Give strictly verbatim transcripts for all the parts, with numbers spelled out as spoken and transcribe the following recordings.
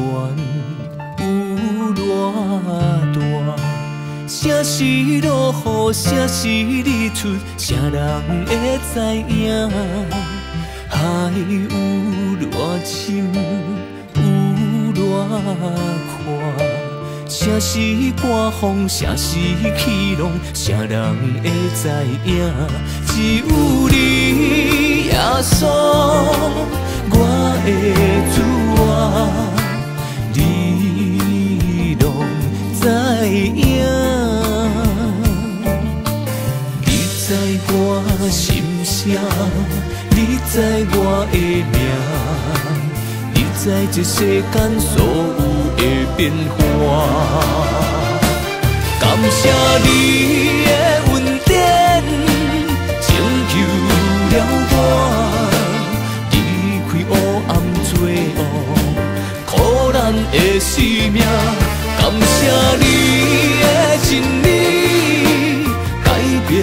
悬有偌大？啥时落雨，啥时日出，啥人会知影？海有偌深，有偌阔？啥时刮风，啥时起浪，啥人会知影？只有你，耶稣。 我的主啊，你拢知影，你知我心声，你知我的名，你知这世间所有的变化。感谢你的恩典，拯救了我。 的生命，感谢你的真理改变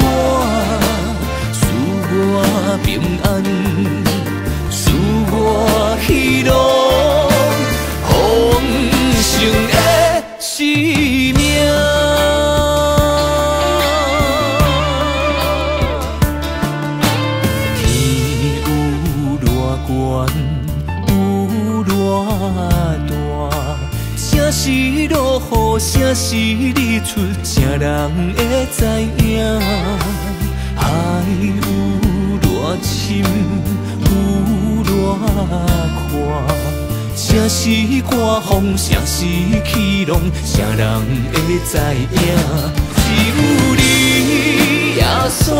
我，使我平安，使我喜乐，丰盛的生命。 啥时日出，啥人会知影？海有偌深，有偌阔？啥时刮风，啥时起浪，啥人会知影？只有你，耶稣，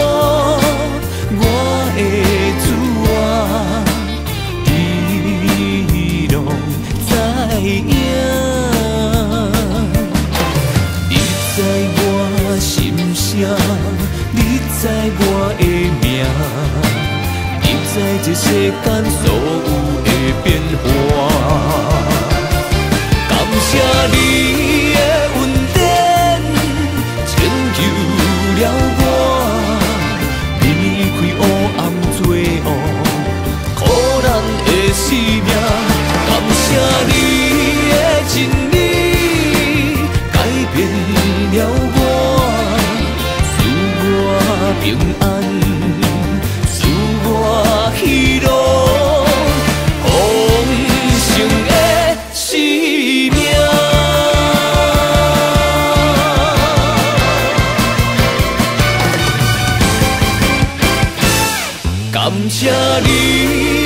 我的主啊，你拢知影。 你知我心声，你知我的名，你知这世间所有的变化。感谢你的恩典，拯救了我，避开黑暗罪恶，苦难的生命。感谢你的真理。 了我，使我平安，使我喜乐，丰盛的生命。感谢你。